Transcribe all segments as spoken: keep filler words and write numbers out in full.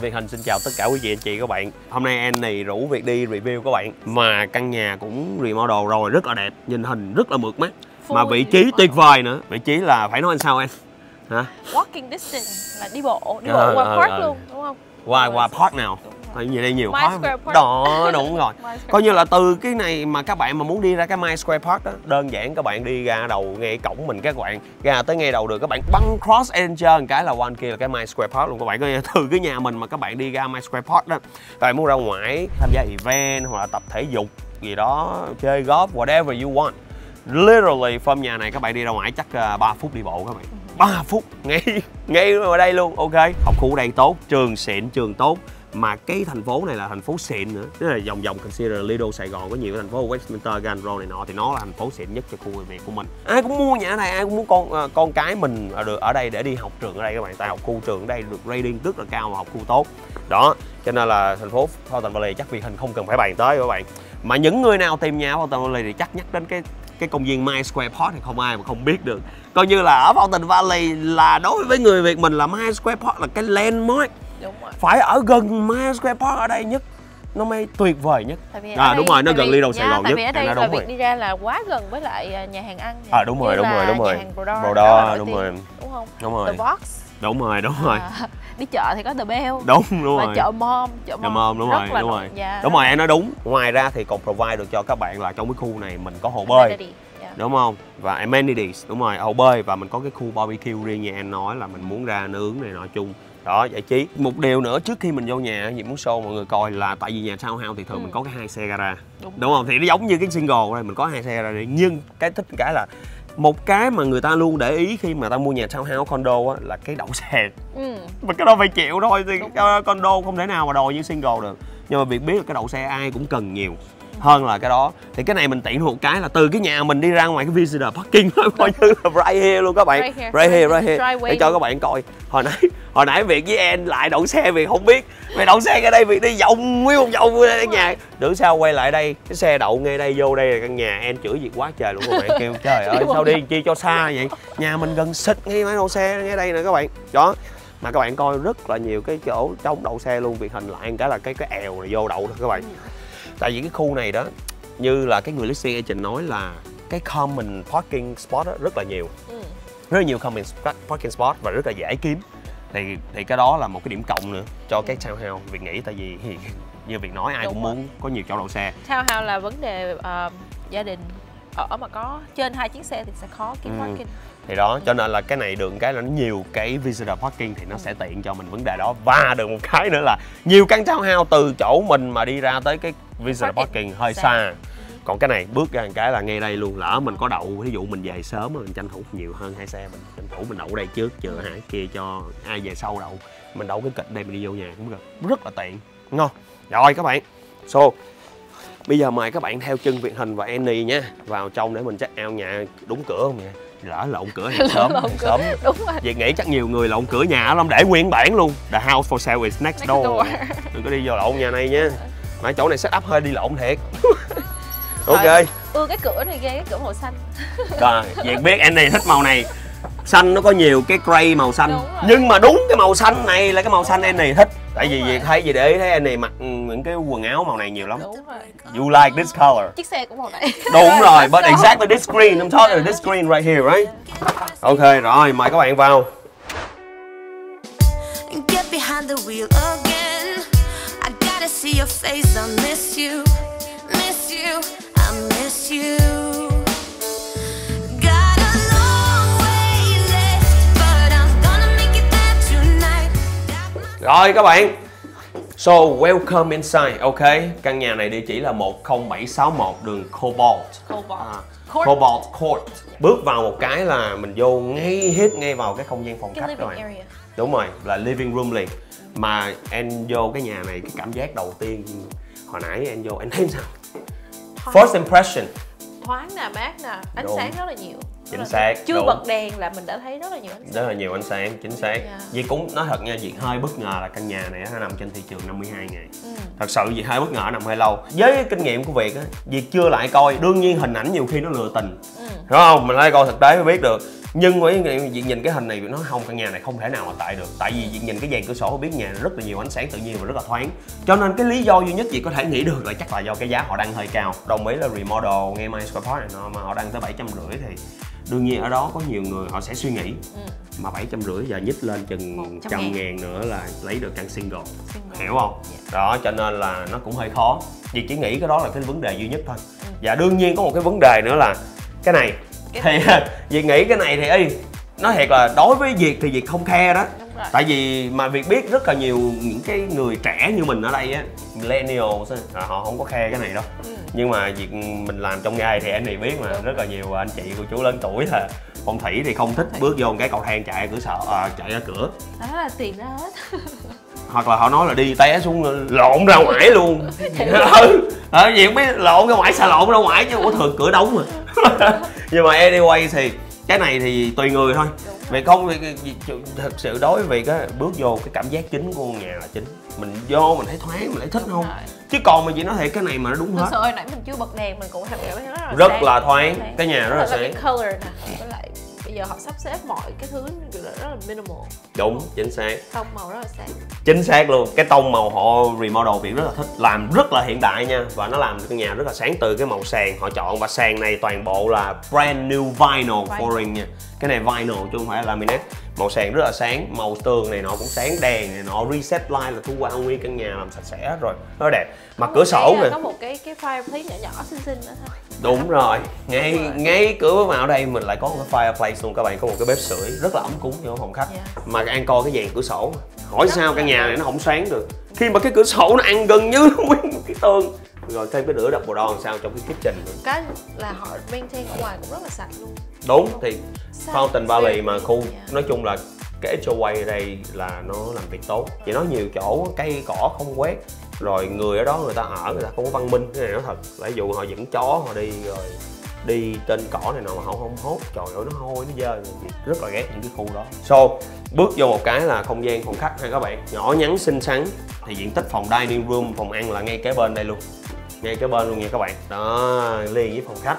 Viet Hinh xin chào tất cả quý vị anh chị các bạn. Hôm nay Annie rủ Việt đi review các bạn. Mà căn nhà cũng remodel rồi, rất là đẹp, nhìn hình rất là mượt mắt. Full mà vị trí tuyệt vời nữa. Vị trí là phải nói anh sao em? Hả? Walking distance là đi bộ, đi à, bộ qua à, park à. luôn đúng không? Qua qua park nào? Tại vì đây nhiều park. Đó đúng rồi. Coi như là từ cái này mà các bạn mà muốn đi ra cái My Square Park đó, đơn giản các bạn đi ra đầu ngay cổng mình các bạn, ra tới ngay đầu đường các bạn băng cross Adventure một cái là one kia là cái My Square Park luôn các bạn. Coi như từ cái nhà mình mà các bạn đi ra My Square Park đó, các bạn muốn ra ngoài tham gia event hoặc là tập thể dục gì đó, chơi golf, whatever you want. Literally from nhà này các bạn đi ra ngoài chắc ba phút đi bộ các bạn. ba phút ngay ngay ở đây luôn. Ok, học khu ở đây tốt, trường xịn, trường tốt. Mà cái thành phố này là thành phố xịn nữa. Tức là vòng vòng consider Little Sài Gòn, có nhiều thành phố Westminster, Grand Road này nọ, thì nó là thành phố xịn nhất cho khu người Việt của mình. Ai cũng mua nhà này, ai cũng muốn con con cái mình được ở đây để đi học trường ở đây các bạn. Tại học khu trường ở đây được rating rất là cao và học khu tốt. Đó, cho nên là thành phố Fountain Valley chắc Viet Hinh không cần phải bàn tới các bạn. Mà những người nào tìm nhà ở Fountain Valley thì chắc nhắc đến cái cái công viên My Square Park thì không ai mà không biết được. Coi như là ở Fountain Valley là đối với người Việt mình là My Square Park là cái landmark. Đúng rồi. Phải ở gần My Square Park ở đây nhất, nó mới tuyệt vời nhất. À đây, đúng rồi, nó gần Little Sài Gòn nhất. Tại vì ở đây là việc đi ra là quá gần với lại nhà hàng ăn. À đúng rồi, đúng rồi, đúng rồi. Brodor đúng rồi. Đúng không? Đúng rồi. The Box. Đúng rồi, đúng rồi. À, đi chợ thì có The Bell. Đúng đúng rồi. Và chợ Mom, chợ Mom. Mom đúng rồi, đúng rồi. Đúng rồi, em nói đúng. Ngoài ra thì còn provide được cho các bạn là trong cái khu này mình có hồ bơi. Đúng không? Và amenities, đúng rồi, hồ bơi và mình có cái khu barbecue riêng như em nói là mình muốn ra nướng này nọ chung. Đó, giải trí. Một điều nữa trước khi mình vô nhà thì muốn show mọi người coi là tại vì nhà townhouse thì thường ừ. mình có cái hai xe gara. Đúng. Đúng không? Thì nó giống như cái single này mình có hai xe gara này. Nhưng cái thích cái là một cái mà người ta luôn để ý khi mà ta mua nhà townhouse condo á là cái đậu xe. Ừ. Mà cái đó phải chịu thôi, thì condo không thể nào mà đòi như single được. Nhưng mà việc biết là cái đậu xe ai cũng cần nhiều hơn là cái đó. Thì cái này mình tiện thuộc cái là từ cái nhà mình đi ra ngoài cái visitor parking thôi, coi như là right here luôn các bạn. Right here, right here, right here. Để cho các bạn coi. Hồi nãy hồi nãy Việt với em lại đậu xe vì không biết. Về đậu xe ngay đây Việt đi vòng nguyên một vòng vô đây nhà. Đứa sao quay lại đây, cái xe đậu ngay đây vô đây là căn nhà em chửi Việt quá trời luôn các bạn. Kêu trời ơi sao đi chi cho xa vậy? Nhà mình gần xịt ngay máy đậu xe ngay đây nè các bạn. Đó. Mà các bạn coi rất là nhiều cái chỗ trong đậu xe luôn. Việt hình lại cái là cái cái èo này vô đậu thôi các bạn. Tại vì cái khu này đó, như là cái người listing agent nói là cái common parking spot đó rất là nhiều. Ừ. Rất là nhiều common parking spot và rất là dễ kiếm. Thì thì cái đó là một cái điểm cộng nữa cho ừ. cái townhouse. Việc nghĩ tại vì như việc nói ai Đúng cũng rồi. muốn có nhiều chỗ đậu xe. Townhouse là vấn đề uh, gia đình ở mà có trên hai chiếc xe thì sẽ khó kiếm ừ. parking. Thì đó, cho nên là cái này đường cái là nhiều cái visitor parking thì nó sẽ tiện cho mình vấn đề đó. Và được một cái nữa là nhiều căn townhouse từ chỗ mình mà đi ra tới cái visitor parking hơi xa. Còn cái này bước ra một cái là ngay đây luôn, lỡ mình có đậu, ví dụ mình về sớm mình tranh thủ nhiều hơn hai xe, mình tranh thủ mình đậu đây trước, chờ hả kia cho ai về sau đậu. Mình đậu cái kịch đây mình đi vô nhà cũng được, rất là tiện. Ngon. Rồi các bạn. So bây giờ mời các bạn theo chân Viet Hinh và Annie nha, vào trong để mình check out nhà đúng cửa không nha. Lỡ lộn cửa hàng sớm, lộn cửa. sớm. Đúng rồi. Vậy nghĩ chắc nhiều người lộn cửa nhà lắm, để nguyên bản luôn. The house for sale is next, next door. door. Đừng có đi vô lộn nhà này nha. Mà chỗ này set up hơi đi lộn thiệt. Ok. Ưa ừ, cái cửa này ghê, cái cửa màu xanh. Rồi, Việt biết Annie thích màu này. Xanh nó có nhiều cái gray màu xanh. Nhưng mà đúng cái màu xanh này là cái màu xanh Annie thích. Tại vì Việt thấy gì để ý thấy Annie mặc những cái quần áo màu này nhiều lắm. Đúng rồi. You like this color. Chiếc xe cũng màu này. Đúng rồi, but exactly this green. I'm talking about this green right here, right? Ok, rồi, mời các bạn vào. Rồi các bạn. So welcome inside. Ok, căn nhà này địa chỉ là một không bảy sáu một đường Cobalt. Cobalt. À, Court. Cobalt Court. Bước vào một cái là mình vô ngay hít ngay vào cái không gian phòng khách rồi. Đúng rồi, là living room liền. Mà em vô cái nhà này cái cảm giác đầu tiên hồi nãy em vô em thấy sao? Thoáng. First impression. Thoáng nè, mát nè, ánh Đúng. sáng rất là nhiều. chính xác, chưa đúng. Bật đèn là mình đã thấy rất là nhiều ánh sáng, rất là nhiều ánh sáng, chính xác. Yeah. Vì cũng nói thật nha, Việt hơi bất ngờ là căn nhà này nó nằm trên thị trường năm mươi hai ngày. Ừ. Thật sự Việt hơi bất ngờ, nằm hơi lâu. Với kinh nghiệm của Việt á, Việt chưa lại coi, đương nhiên hình ảnh nhiều khi nó lừa tình, ừ. đúng không? Mình lại coi thực tế mới biết được. Nhưng với Việt nhìn cái hình này nó không, căn nhà này không thể nào mà tại được, tại vì Việt nhìn cái dàn cửa sổ biết nhà rất là nhiều ánh sáng tự nhiên và rất là thoáng. Cho nên cái lý do duy nhất Việt có thể nghĩ được là chắc là do cái giá họ đang hơi cao. Đồng ý là remodel ngay My Square Park này nó mà họ đang tới bảy trăm rưỡi thì đương nhiên ở đó có nhiều người họ sẽ suy nghĩ, ừ. mà bảy trăm rưỡi giờ nhích lên chừng trăm ngàn nữa là lấy được căn single, single. Hiểu không? Yeah. Đó, cho nên là nó cũng hơi khó. Vì chỉ nghĩ cái đó là cái vấn đề duy nhất thôi. Ừ. Và đương nhiên có một cái vấn đề nữa là cái này cái thì Việt nghĩ cái này thì ý, nói thiệt là đối với Việt thì Việt không care đó. Tại vì mà Việt biết rất là nhiều những cái người trẻ như mình ở đây á, millennials á, họ không có care cái này đâu. Ừ. Nhưng mà Việt mình làm trong nghề thì em này biết mà, rất là nhiều anh chị cô chú lớn tuổi là phong thủy thì không thích, bước vô một cái cầu thang chạy ở cửa sợ à, chạy ra cửa. Đó là tiền đó hết. Hoặc là họ nói là đi té xuống lộn ra ngoài luôn. Ừ. À, Việt biết lộn ra ngoài, xà lộn ra ngoài chứ, ủa thường cửa đóng mà. Nhưng mà anyway thì cái này thì tùy người thôi. Vì không, thật sự đối với cái bước vô cái cảm giác chính của nhà là chính. Mình vô mình thấy thoáng, mình thấy thích không? Chứ còn mà chị nói thiệt cái này mà nó đúng hết. Thật sự hồi nãy mình chưa bật đèn mình cũng cảm thấy rất là Rất là thoáng, cái nhà rất là sáng. Cái color nè, với lại bây giờ họ sắp xếp mọi cái thứ rất là minimal. Đúng, chính xác. Tông màu rất là sáng. Chính xác luôn, cái tông màu họ remodel Việt rất là thích. Làm rất là hiện đại nha. Và nó làm cái nhà rất là sáng từ cái màu sàn họ chọn. Và sàn này toàn bộ là brand new vinyl flooring nha. Cái này vinyl chứ không phải là laminate. Màu sàn rất là sáng, màu tường này nó cũng sáng, đèn này nó reset light là thu qua nguyên căn nhà làm sạch sẽ hết rồi, rất đẹp. Mà cửa sổ này có một cái cái fireplace nhỏ nhỏ xinh xinh nữa thôi. Đúng rồi, ngay ngay cửa vào đây mình lại có một cái fireplace luôn các bạn, có một cái bếp sưởi rất là ấm cúng cho phòng khách. Yeah. Mà ăn coi cái dàn cửa sổ, hỏi rất sao căn nhà này nó không sáng được khi mà cái cửa sổ nó ăn gần như nguyên một cái tường. Rồi thêm cái lửa đập bồ đòn sao trong cái kitchen nữa. Cái là họ maintain ở ngoài cũng rất là sạch luôn. Đúng, thì Fountain Valley mà khu nói chung là cái ếch ô a ở đây là nó làm việc tốt. Chỉ nói nhiều chỗ cây cỏ không quét, rồi người ở đó người ta ở người ta không có văn minh. Cái này nó thật, ví dụ họ dẫn chó họ đi rồi đi trên cỏ này nọ mà họ không hốt, trời ơi nó hôi nó dơ, rất là ghét những cái khu đó. So bước vô một cái là không gian phòng khách hay các bạn, nhỏ nhắn xinh xắn. Thì diện tích phòng dining room, phòng ăn là ngay kế bên đây luôn, ngay cái bên luôn nha các bạn, đó liền với phòng khách.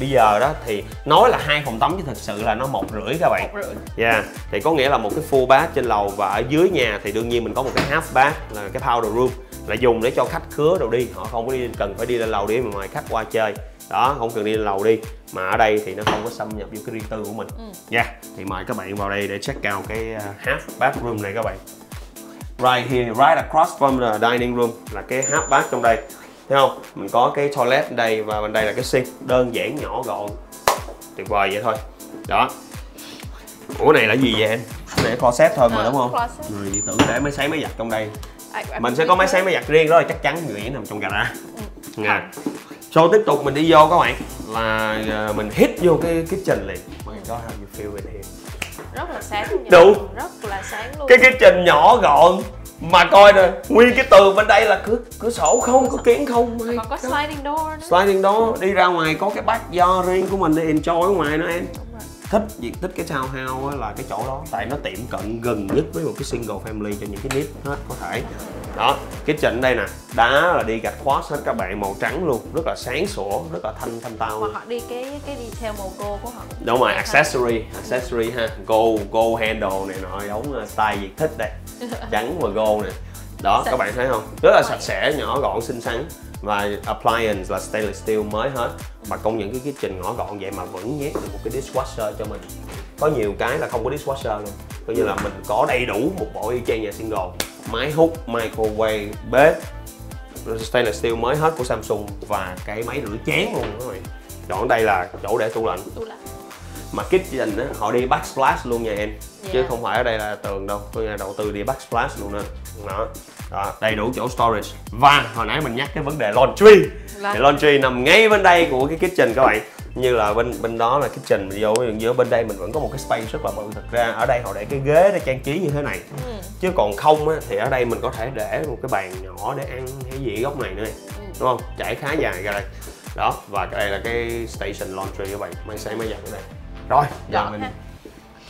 Bây giờ đó thì nói là hai phòng tắm chứ thật sự là nó một rưỡi các bạn. Dạ, yeah. Thì có nghĩa là một cái full bath trên lầu, và ở dưới nhà thì đương nhiên mình có một cái half bath là cái powder room, là dùng để cho khách khứa đồ đi, họ không có đi, cần phải đi lên lầu đi mà ngoài khách qua chơi đó, không cần đi lên lầu đi. Mà ở đây thì nó không có xâm nhập vô cái riêng tư của mình. Dạ, ừ. Yeah. Thì mời các bạn vào đây để check out cái half bath room này các bạn. Right here, right across from the dining room là cái half bath trong đây. Thấy không? Mình có cái toilet ở đây và bên đây là cái sink. Đơn giản, nhỏ gọn, tuyệt vời vậy thôi. Đó. Ủa này là gì vậy em? Này là closet thôi mà, à, đúng không? Closet. Người dị tưởng để máy sấy máy giặt trong đây. I, I mình sẽ có máy sấy máy giặt riêng đó là chắc chắn, người nằm trong gara. Ừ. Nha. Sau tiếp tục mình đi vô các bạn là mình hit vô cái kitchen liền. Mọi người có how you feel in here. Rất là sáng luôn. Đúng. Rất là sáng luôn. Cái kitchen nhỏ gọn. Mà coi nè, nguyên cái tường bên đây là cửa cửa sổ không, cửa kiến không. Mà có sliding door nữa. Sliding door, đi ra ngoài có cái backyard riêng của mình để enjoy ở ngoài nữa em. Thích, Việt thích cái townhouse là cái chỗ đó. Tại nó tiệm cận gần nhất với một cái single family cho những cái nếp hết có thể. Đó, kitchen đây nè, đá là đi gạch quartz hết các bạn, màu trắng luôn. Rất là sáng sủa, rất là thanh thanh tao. Mà họ đi cái cái detail màu gold của họ. Đúng rồi, accessory, accessory ha. Gold, gold handle này nọ, giống style Việt thích đây. Trắng và gold nè. Đó, các bạn thấy không? Rất là sạch sẽ, nhỏ gọn, xinh xắn. Và appliance là stainless steel mới hết. Mà công nhận cái kitchen nhỏ gọn vậy mà vẫn nhét được một cái dishwasher cho mình. Có nhiều cái là không có dishwasher luôn. Coi như là mình có đầy đủ một bộ y chang nhà single. Máy hút, microwave, bếp stainless steel mới hết của Samsung. Và cái máy rửa chén luôn các bạn. Chỗ đây là chỗ để tủ lạnh. Mà kitchen á, họ đi backsplash luôn nha em. Yeah. Chứ không phải ở đây là tường đâu, tôi nhà đầu tư đi backsplash luôn nè. Đó. Đó, đầy đủ chỗ storage. Và hồi nãy mình nhắc cái vấn đề laundry. Là... Thì laundry nằm ngay bên đây của cái kitchen các bạn. Như là bên bên đó là kitchen, vô giữa bên đây mình vẫn có một cái space rất là bự. Thật ra ở đây họ để cái ghế để trang trí như thế này. Ừ. Chứ còn không á, thì ở đây mình có thể để một cái bàn nhỏ để ăn hay gì góc này nữa. Ừ. Đúng không? Trải khá dài ra đây. Đó, và cái đây là cái station laundry các bạn, máy sấy máy giặt ở đây. Rồi, giờ mình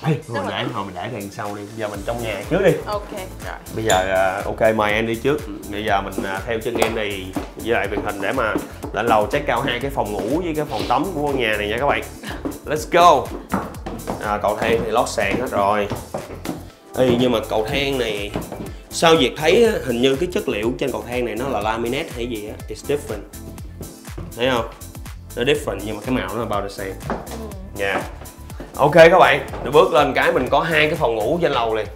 hey, hồi nãy hồi mình để đèn sau đi, giờ mình trong nhà trước đi. Ok. Rồi. Bây giờ ok mời em đi trước. Bây giờ mình theo chân em này với lại màn hình để mà lên lầu check out hai cái phòng ngủ với cái phòng tắm của ngôi nhà này nha các bạn. Let's go. À, cầu thang thì lót sàn hết rồi. Ê, nhưng mà cầu thang này sao Việt thấy hình như cái chất liệu trên cầu thang này nó là laminate hay gì á, it's different. Thấy không? Nó different nhưng mà cái màu nó about the same. Dạ. Ok các bạn, để bước lên cái mình có hai cái phòng ngủ trên lầu liền.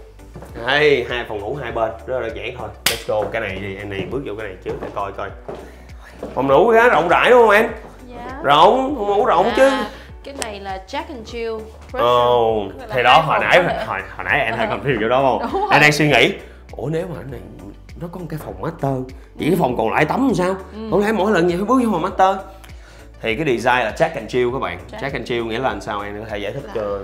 Hay hai phòng ngủ hai bên, rất đơn giản thôi. Let's go. Cái này thì em này bước vô cái này trước để coi coi. Phòng ngủ khá rộng rãi đúng không em? Dạ. Rộng, phòng ngủ rộng à, chứ. Cái này là Jack and Jill. Ồ, oh, thì đó hồi nãy hồi, hồi hồi nãy em hơi confused vô đó không? Em đang suy nghĩ, ủa nếu mà cái này nó có một cái phòng master, chỉ cái phòng còn lại tắm làm sao? Ừ. Không lẽ mỗi lần vậy phải bước vô phòng master? Thì cái design là Jack and Jill các bạn. Jack, Jack and Jill nghĩa là làm sao em có thể giải thích là cho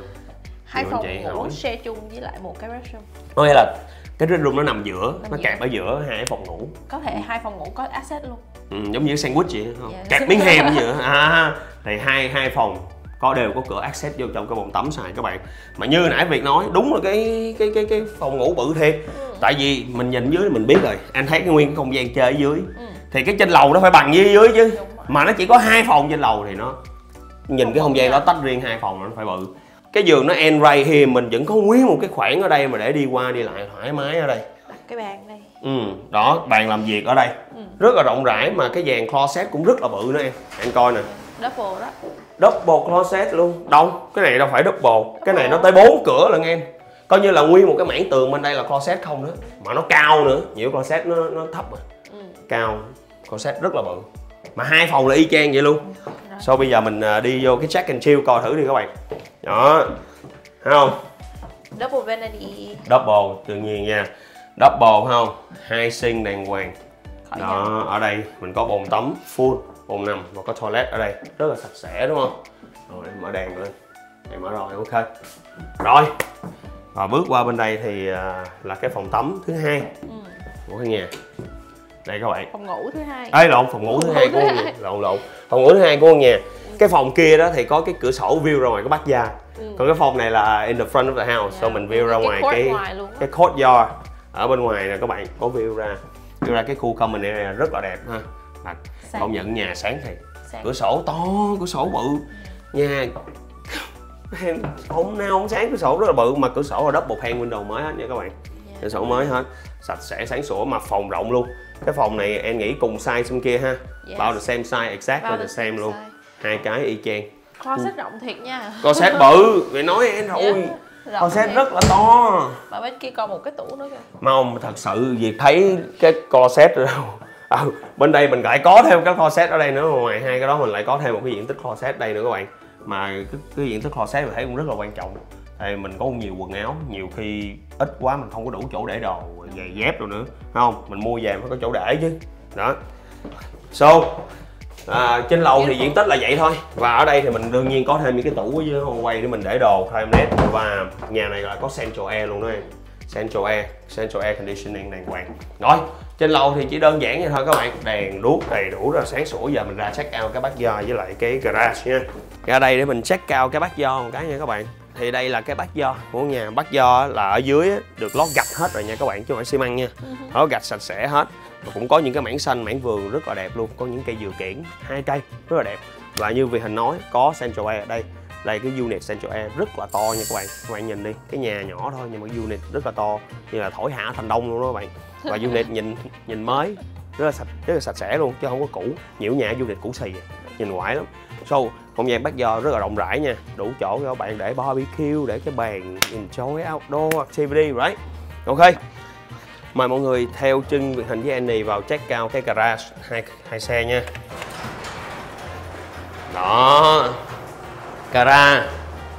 hai phòng ngủ share chung với lại một cái restroom. Có nghĩa là cái restroom nó nằm giữa, nằm nó kẹp ở giữa hai phòng ngủ. Có thể hai phòng ngủ có access luôn. Ừ, giống như sandwich vậy không? Yeah. Kẹp miếng hem vậy à, thì hai hai phòng có đều có cửa access vô trong cái bồn tắm xài các bạn. Mà như nãy Việt nói đúng là cái cái cái cái phòng ngủ bự thiệt. Ừ. Tại vì mình nhìn dưới mình biết rồi, anh thấy cái nguyên cái không gian chơi ở dưới. Ừ. Thì cái trên lầu nó phải bằng với dưới chứ. Mà nó chỉ có hai phòng trên lầu thì nó nhìn không, cái không gian đó tách riêng hai phòng nó phải bự. Cái giường nó end right here, mình vẫn có nguyên một cái khoảng ở đây mà để đi qua đi lại thoải mái ở đây. Đặt cái bàn đây. Ừ, đó, bàn làm việc ở đây. Ừ. Rất là rộng rãi mà cái dàn closet cũng rất là bự nữa em. Em coi nè. Double đó. Double closet luôn. Đâu, cái này đâu phải double, double. Cái này nó tới bốn cửa lần em. Coi như là nguyên một cái mảng tường bên đây là closet không nữa. Mà nó cao nữa, nhiều closet nó nó thấp mà. Ừ. Cao, closet rất là bự. Mà hai phòng là y chang vậy luôn. Sau so, bây giờ mình đi vô cái Jack and Jill coi thử đi các bạn. Đó, thấy không? Double vanity. Double, tự nhiên nha. Double không? Hai sink đàng hoàng. Đó, ở đây mình có bồn tắm full, bồn nằm và có toilet ở đây. Rất là sạch sẽ đúng không? Rồi, em mở đèn lên. Em mở rồi, ok. Rồi, và bước qua bên đây thì là cái phòng tắm thứ hai của cái nhà. Đây các bạn. Phòng ngủ thứ hai. Ấy lộn, phòng ngủ thứ hai của nhà. Lộn lộn. Phòng ngủ thứ hai của nhà. Cái phòng kia đó thì có cái cửa sổ view ra ngoài cái bát gia. Ừ. Còn cái phòng này là in the front of the house, yeah. So mình view ra cái ngoài court cái ngoài cái courtyard ở bên ngoài nè các bạn, có view ra. View ra cái khu common area rất là đẹp ha. Bạn công nhận nhà sáng thiệt. Sáng. Cửa sổ to, cửa sổ bự. Nhà em hôm nay không sáng cửa sổ rất là bự mà cửa sổ là double pane window mới hết nha các bạn. Yeah. Cửa sổ mới hết, sạch sẽ sáng sủa mà phòng rộng luôn. Cái phòng này em nghĩ cùng size bên kia ha. Yes. About the same size, exactly the, the same size luôn. Hai cái y chang. Closet rộng thiệt nha. Closet bự, mày nói em thôi. Yeah. Closet thiệt. Rất là to. Mà bên kia còn một cái tủ nữa kìa. Mà không, thật sự việc thấy cái closet rồi đâu. À, bên đây mình lại có thêm cái closet ở đây nữa, ngoài hai cái đó mình lại có thêm một cái diện tích closet đây nữa các bạn. Mà cái, cái diện tích closet mình thấy cũng rất là quan trọng. Thì mình có nhiều quần áo, nhiều khi ít quá mình không có đủ chỗ để đồ, giày dép rồi nữa, đúng không? Mình mua về phải có chỗ để chứ. Đó. So, à, trên lầu thì diện tích là vậy thôi. Và ở đây thì mình đương nhiên có thêm những cái tủ với hallway để mình để đồ, timeless. Và nhà này là có central air luôn đó em. Central air, central air conditioning đàng hoàng. Rồi, trên lầu thì chỉ đơn giản vậy thôi các bạn. Đèn đuốc đầy đủ rất là sáng sủa. Giờ mình ra check out cái backyard với lại cái garage nha. Ra đây để mình check out cái backyard một cái nha các bạn. Thì đây là cái backyard của nhà. Backyard là ở dưới được lót gạch hết rồi nha các bạn, chứ không phải xi măng nha. Lót gạch sạch sẽ hết. Và cũng có những cái mảng xanh, mảng vườn rất là đẹp luôn. Có những cây dừa kiển, hai cây rất là đẹp. Và như vì hình nói có central air ở đây. Đây cái unit central air rất là to nha các bạn. Các bạn nhìn đi, cái nhà nhỏ thôi nhưng mà unit rất là to, như là thổi hạ thành đông luôn đó các bạn. Và unit nhìn nhìn mới, rất là sạch, rất là sạch sẽ luôn chứ không có cũ. Nhiều nhà unit cũ xì, nhìn hoài lắm. So, không gian backyard rất là rộng rãi nha, đủ chỗ cho các bạn để barbecue, để cái bàn enjoy outdoor activity, right? Ok. Mời mọi người theo chân Việt Hinh với Annie vào check out cái garage hai hai xe nha. Đó. Garage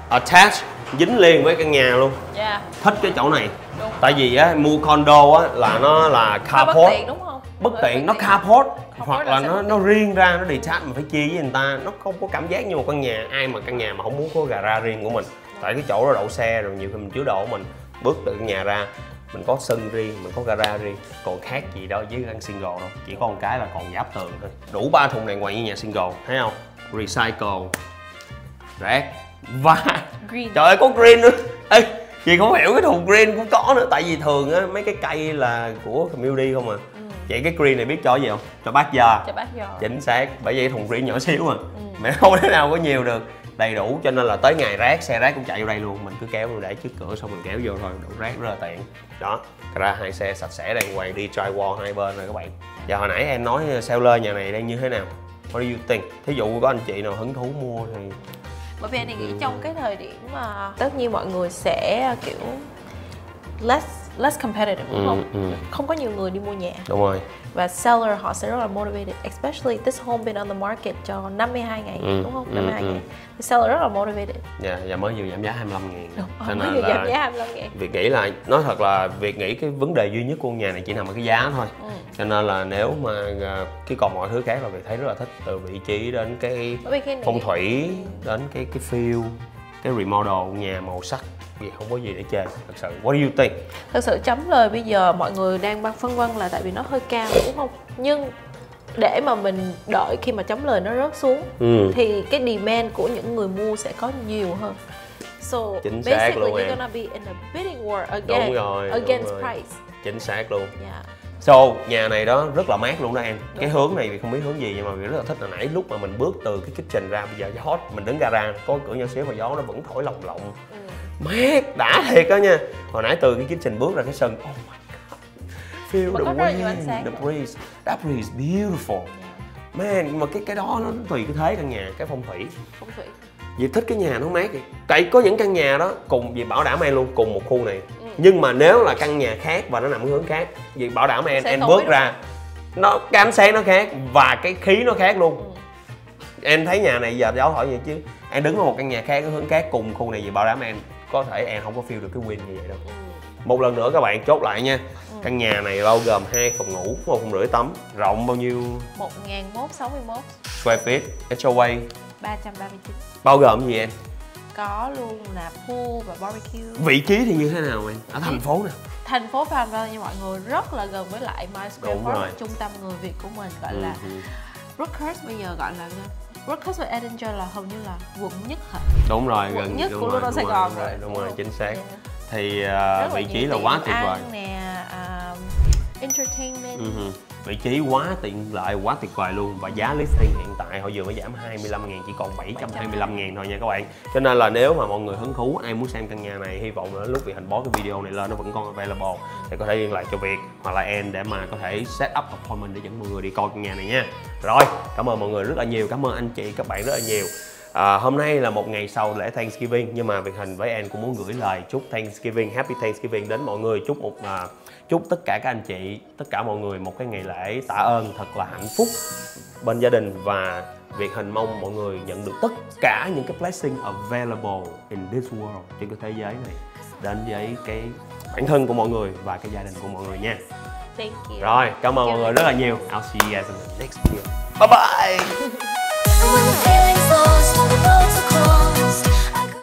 attached dính liền với căn nhà luôn. Yeah. Thích cái chỗ này. Đúng. Tại vì á mua condo á là nó là carport. Bất tiện đúng không? Bất tiện nó carport. Hoặc là nó nó riêng ra, nó detach mình phải chia với người ta. Nó không có cảm giác như một căn nhà. Ai mà căn nhà mà không muốn có gara riêng của mình. Tại cái chỗ đó đậu xe rồi nhiều khi mình chứa đồ của mình. Bước từ căn nhà ra, mình có sân riêng, mình có gara riêng. Còn khác gì đâu với căn single đâu. Chỉ có một cái là còn giáp tường thôi. Đủ ba thùng đàng hoàng như nhà single, thấy không? Recycle, rác, và green. Trời ơi có green nữa. Ê, chị không hiểu cái đồ green cũng có nữa. Tại vì thường á, mấy cái cây là của community không à. Ừ. Vậy cái green này biết cho gì không? Cho bác giò. Cho bác giò. Chính xác. Bởi vậy thùng green nhỏ xíu à. Ừ. Mẹ không thể nào có nhiều được. Đầy đủ cho nên là tới ngày rác, xe rác cũng chạy vô đây luôn. Mình cứ kéo vô để trước cửa xong mình kéo vô thôi. Đủ rác rất là tiện. Đó. Thật ra hai xe sạch sẽ đàng hoàng, đi drywall hai bên rồi các bạn. Giờ hồi nãy em nói seller nhà này đang như thế nào? What do you think? Thí dụ có anh chị nào hứng thú mua thì... Bởi vì anh nghĩ trong cái thời điểm mà tất nhiên mọi người sẽ kiểu less less competitive đúng không? Ừ, ừ. Không có nhiều người đi mua nhà. Đúng rồi. Và seller họ sẽ rất là motivated, especially this home been on the market cho năm mươi hai ngày ừ, đúng không? năm mươi hai ngày. Ừ. The seller rất là motivated. Dạ, và mới vừa giảm giá hai mươi lăm ngàn. Đúng rồi, mới vừa giảm giá hai mươi lăm ngàn. Việc nghĩ là, nói thật là việc nghĩ cái vấn đề duy nhất của nhà này chỉ nằm ở cái giá thôi. Ừ. Cho nên là nếu mà cái còn mọi thứ khác là việc thấy rất là thích, từ vị trí đến cái phong thủy, đến cái cái feel, cái remodel nhà, màu sắc. Vì không có gì để chê, thật sự. What do you think? Thật sự chấm lời bây giờ mọi người đang băn phân vân là tại vì nó hơi cao đúng không? Nhưng để mà mình đợi khi mà chấm lời nó rớt xuống ừ. thì cái demand của những người mua sẽ có nhiều hơn. So chính basically luôn, you're gonna be in a bidding war again, rồi, against price. Chính xác luôn. Yeah. So nhà này đó rất là mát luôn đó em. Đúng. Cái hướng này vì không biết hướng gì nhưng mà mình rất là thích. Hồi nãy lúc mà mình bước từ cái kitchen ra, bây giờ cái hot mình đứng gara có cửa nhỏ xíu mà gió nó vẫn thổi lồng lộng. Ừ. Mát đã thiệt đó nha. Hồi nãy từ cái kitchen bước ra cái sân, oh my god, feel mà the wind, the breeze, that breeze beautiful. Man, mà cái cái đó nó tùy cái thế căn nhà, cái phong thủy. Phong thủy. Vì thích cái nhà nó mát vậy. Tại có những căn nhà đó cùng vì bảo đảm em luôn cùng một khu này. Ừ. Nhưng mà nếu là căn nhà khác và nó nằm ở hướng khác, vì bảo đảm em em bước ra, nó cái ánh sáng nó khác và cái khí nó khác luôn. Ừ. Em thấy nhà này giờ giấu hỏi vậy chứ. Em đứng ở một căn nhà khác ở hướng khác cùng khu này vì bảo đảm em có thể em không có feel được cái win như vậy đâu. Ừ. Một lần nữa các bạn chốt lại nha. Ừ. Căn nhà này bao gồm hai phòng ngủ, một phòng rưỡi tắm, rộng bao nhiêu? một nghìn một trăm sáu mươi mốt square feet, ếch ô a ba trăm ba mươi chín. Bao gồm gì em? Có luôn là pool và barbecue. Vị trí thì như thế nào em? Ở thành phố nè. Thành phố Fountain Valley nha mọi người, rất là gần với lại My Square Park, trung tâm người Việt của mình gọi ừ. là Brookhurst, bây giờ gọi là World Castle Adventure là hầu như là quận nhất hả? Đúng rồi, quận gần nhất của Little Sài Gòn. Đúng rồi, đúng rồi, chính xác. Yeah. Thì uh, vị trí là quá tuyệt vời nè, uh, entertainment. Uh-huh. Vị trí quá tiện lợi, quá tuyệt vời luôn. Và giá listing hiện tại họ vừa mới giảm hai mươi lăm ngàn, chỉ còn bảy trăm hai mươi lăm ngàn thôi nha các bạn. Cho nên là nếu mà mọi người hứng thú, ai muốn xem căn nhà này, hy vọng là lúc Việt Hinh bó cái video này lên nó vẫn còn available thì có thể liên lạc cho Việt hoặc là em để mà có thể set up appointment để dẫn mọi người đi coi căn nhà này nha. Rồi, cảm ơn mọi người rất là nhiều, cảm ơn anh chị các bạn rất là nhiều. À, hôm nay là một ngày sau lễ Thanksgiving nhưng mà Việt Hinh với em cũng muốn gửi lời chúc Thanksgiving, Happy Thanksgiving đến mọi người. Chúc một uh, chúc tất cả các anh chị, tất cả mọi người một cái ngày lễ tạ ơn thật là hạnh phúc bên gia đình. Và Việt Hinh mong mọi người nhận được tất cả những cái blessing available in this world, trên cái thế giới này, đến với cái bản thân của mọi người và cái gia đình của mọi người nha. Thank you. Rồi, cảm ơn mọi người rất là nhiều. I'll see you guys in the next video. Bye bye.